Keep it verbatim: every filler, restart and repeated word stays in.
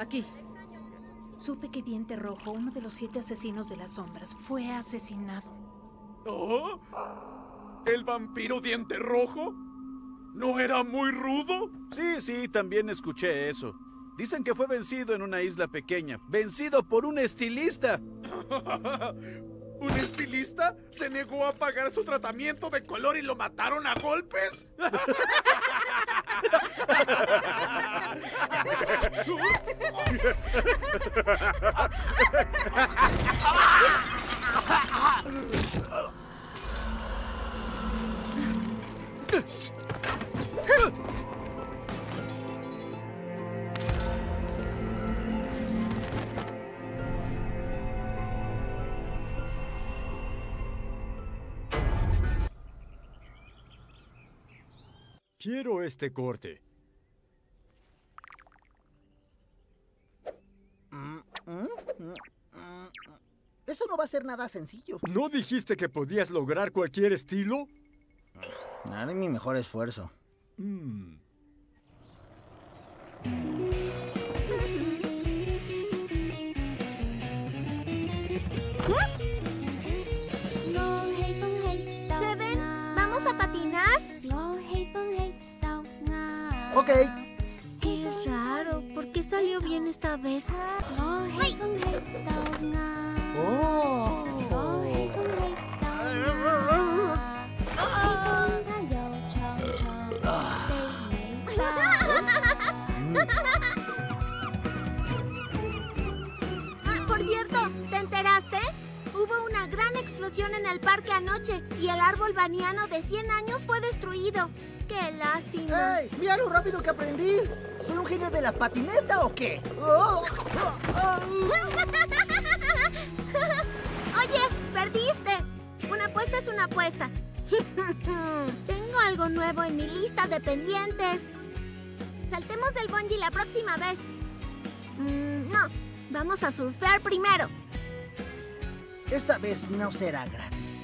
Aquí. Supe que Diente Rojo, uno de los siete asesinos de las sombras, fue asesinado. ¿Oh? ¿El vampiro Diente Rojo? ¿No era muy rudo? Sí, sí, también escuché eso. Dicen que fue vencido en una isla pequeña. ¡Vencido por un estilista! ¿Un estilista? ¿Se negó a pagar su tratamiento de color y lo mataron a golpes? Quiero este corte. Eso no va a ser nada sencillo. ¿No dijiste que podías lograr cualquier estilo? Haré mi mejor esfuerzo. Mm. ¿Se ven? ¿Vamos a patinar? Ok. Qué raro. ¿Por qué salió bien esta vez? ¡Ay! ¡Oh! Ah, por cierto, ¿te enteraste? Hubo una gran explosión en el parque anoche y el árbol baniano de cien años fue destruido. ¡Qué lástima! ¡Ey! ¡Mira lo rápido que aprendí! ¿Soy un genio de la patineta o qué? Oh, oh, oh. Oye, perdiste. Una apuesta es una apuesta. Tengo algo nuevo en mi lista de pendientes. Saltemos del bungee la próxima vez. Mm, no, vamos a surfear primero. Esta vez no será gratis.